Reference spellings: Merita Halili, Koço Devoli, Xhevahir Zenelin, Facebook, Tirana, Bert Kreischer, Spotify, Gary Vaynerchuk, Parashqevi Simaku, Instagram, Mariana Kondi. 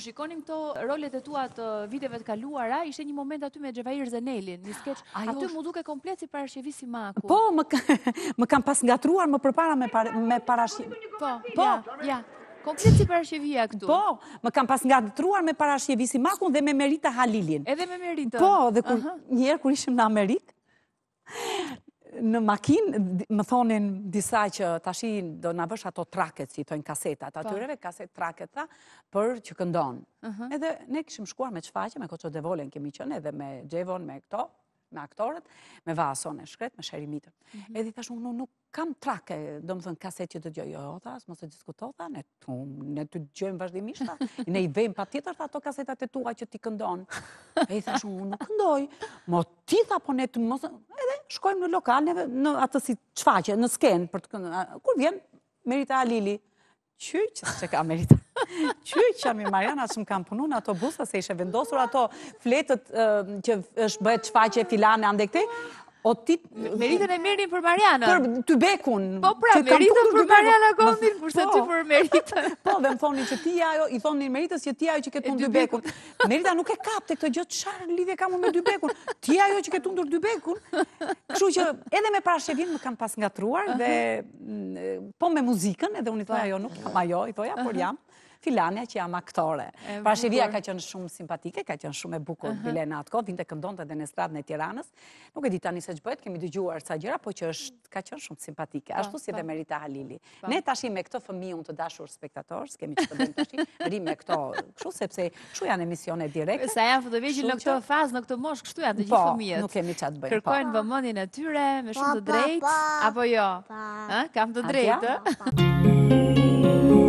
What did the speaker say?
kur shikonim këto rolet e tua të viteve të kaluara, ishte një moment aty me Xhevahir Zenelin, një skeç. Aty më duke komplet si Parashqevi Simaku. Po, më kam pas ngatruar më përpara me Parashqevi. Po, ja. Komplet si Parashqevia këtu. Po, më kam pas ngatruar me Parashqevi Simakun dhe me Merita Halilin. Edhe me Merita. Po, dhe një herë kur ishim në Amerikë, në makinë, më thonin disa që tashi do na bësh ato traket, si thonë kasetat, atyreve kaset traket tha, për që këndon. Edhe ne kishim shkuar me çfaqe, me Koço Devolen kemi qenë, edhe me Xhevon, me këto, me aktorët, me Vason e Shkret, me Sherimitën. Edhe i thash unë nuk kam trake, domethënë kaset që dëgjoj. Jo, thash, mos e diskuto, tha, ne të dëgjojmë vazhdimisht, ne i vëmë patjetër ato kasetat e tua që ti këndon. E i thash unë nuk këndoj. Mo ti tha, po ne të mos edhe shkojmë në lokale, në atë si çfaqe, në skenë për të këndon. Kur vjen Merita Halili, qyç çka Merita. Qyqa mi Mariana që më kam punu në ato busa se ishe vendosur ato fletët që është bëhet çfaqe filane ande këtej Meritën e merin për Mariana për Tybekun po pra, Meritën për Mariana Kondin përse ty për Meritën po dhe më thonin që ti ajo i thonin Meritës që ti ajo që ketë unë Tybekun Merita nuk e kapte këtë gjë çfarë lidhje kam unë me Tybekun ti ajo që ketë unë Tybekun kështu që edhe me Parashqevin më kam pas ngatruar dhe po me muzikën edhe unë i thoja ajo nuk jam ajo i thoja por jam Filania që jam aktore. Parashqevia ka qenë shumë simpatike, ka qenë shumë e bukur Bilena atko, vinte këndonte edhe në stradën e Tiranës. Nuk e di tani se ç'bëhet, kemi dëgjuar sa gjëra, po që ka qenë shumë simpatike, ashtu si edhe Merita Halili. Ne tash me këtë fëmijën të dashur spektatorë, s'kemi ç'të bëjmë tash, rrim me këto, kështu sepse kështu janë emisione direkte. Sa janë fotovegjël në këtë fazë, në këtë moshë, kështu janë të gjithë fëmijët. Po, nuk kemi ç'të bëjmë. Kërkojnë vëmendjen e tyre me shumë të drejtë apo jo? Ë, kanë të drejtë.